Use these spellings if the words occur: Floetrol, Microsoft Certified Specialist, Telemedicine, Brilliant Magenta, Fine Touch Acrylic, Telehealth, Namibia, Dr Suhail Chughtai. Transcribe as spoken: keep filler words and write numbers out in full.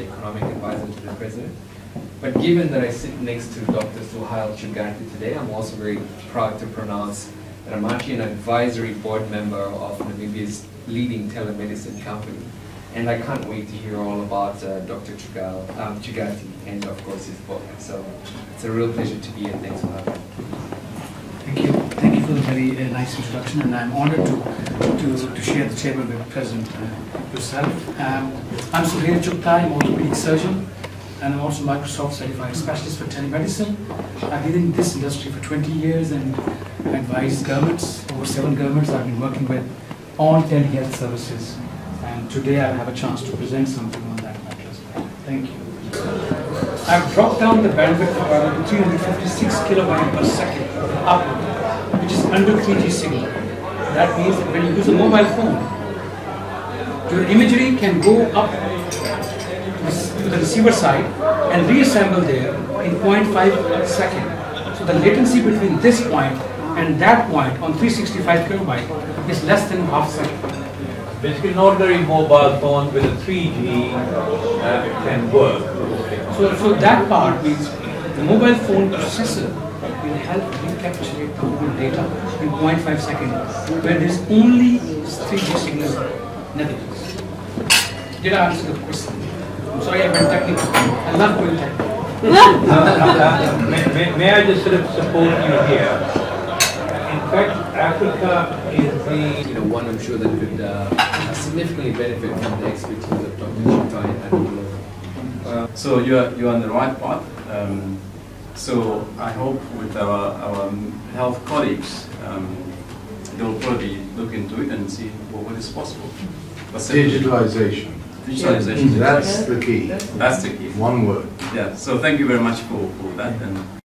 the economic advisor to the president. But given that I sit next to Doctor Suhail Chughtai today, I'm also very proud to pronounce that I'm actually an advisory board member of Namibia's leading telemedicine company. And I can't wait to hear all about uh, Doctor Chughtai, um, Chughtai and, of course, his book. So it's a real pleasure to be here. Thanks for having me. Thank you. Thank you for the very uh, nice introduction. And I'm honored to, to, to share the table with President uh, yourself. Um, I'm Suhail Chughtai. I'm an orthopedic surgeon. And I'm also Microsoft Certified Specialist for Telemedicine. I've been in this industry for twenty years and advised governments, over seven governments I've been working with, on telehealth services. And today I have a chance to present something on that matter as well. Thank you. I've dropped down the bandwidth to three hundred fifty-six kilobytes per second up, which is under three G signal. That means that when you use a mobile phone, your imagery can go up to the receiver side and reassemble there in zero point five seconds. So the latency between this point and that point on three hundred sixty-five kilobytes is less than half second. Basically, an ordinary mobile phone with a three G uh, can work. So, so that part means the mobile phone processor will help recapture the whole data in zero point five seconds, where there is only three G signal. Nothing. Did I answer the question? I'm sorry, I went technical. I love going technical. no, no, no. May, may, may I just sort of support you here? In fact, Africa is the you know, one I'm sure that could uh, significantly benefit from the expertise of Doctor Chughtai. Uh, so you're you're on the right path. Um, so I hope with our, our health colleagues, um, they will probably look into it and see what, what is possible. But digitalization. Digitalization. Yeah. That's the key. That's the key. One word. Yeah. So thank you very much for, for that. And